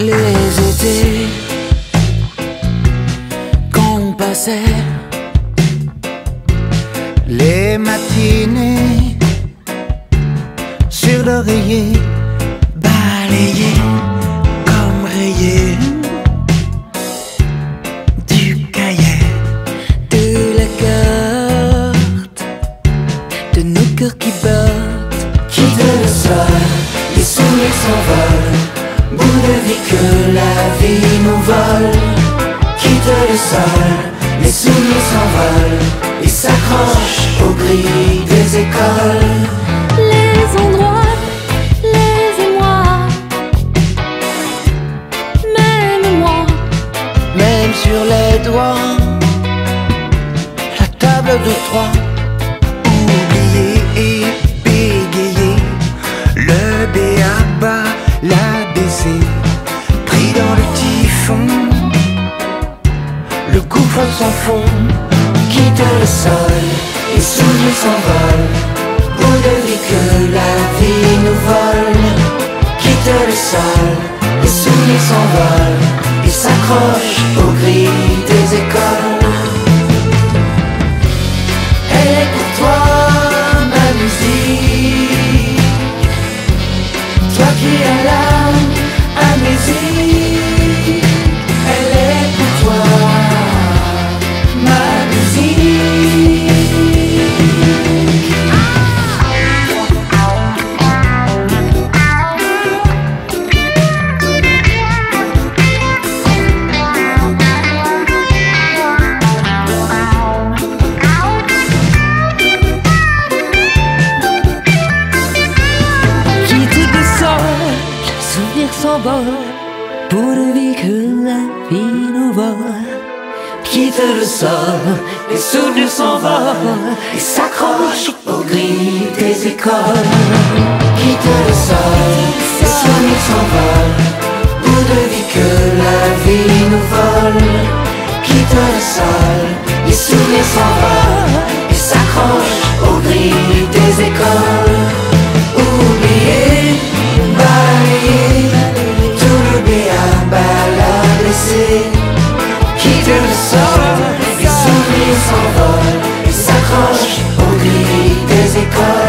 Les étés qu'on passait, les matinées sur l'oreiller, balayé comme rayé du cahier, de la carte, de nos cœurs qui battent, quitte le sol, les sourires s'envolent. Bout de vie que la vie nous vole, quitte le sol, les souvenirs s'envolent et s'accrochent au gris des écoles. Les endroits, les émois, même moi, même sur les doigts, la table de trois, oublier et bégayer, le béaba, la pris dans le typhon, le gouffre sans fond, quitte le sol, les souvenirs s'envolent, bout de vie que la vie nous vole, quitte le sol, les souvenirs s'envolent et s'accrochent au gris des écoles. Elle est pour toi ma musique, toi qui as l'âme. Musique, elle est pour toi, ma musique. Quitte le sol, les souvenirs s'envolent. Pour vie que la vie nous vole, quitte le sol, les souvenirs s'envolent et s'accrochent au gris des écoles. Quitte le sol, les souvenirs s'envolent, pour de vie que la vie nous vole. Quitte le sol, les souvenirs s'envolent et s'accrochent au gris des écoles. Oublier, balayer, quitte le sol, les souvenirs s'envolent et s'accrochent au gris des écoles.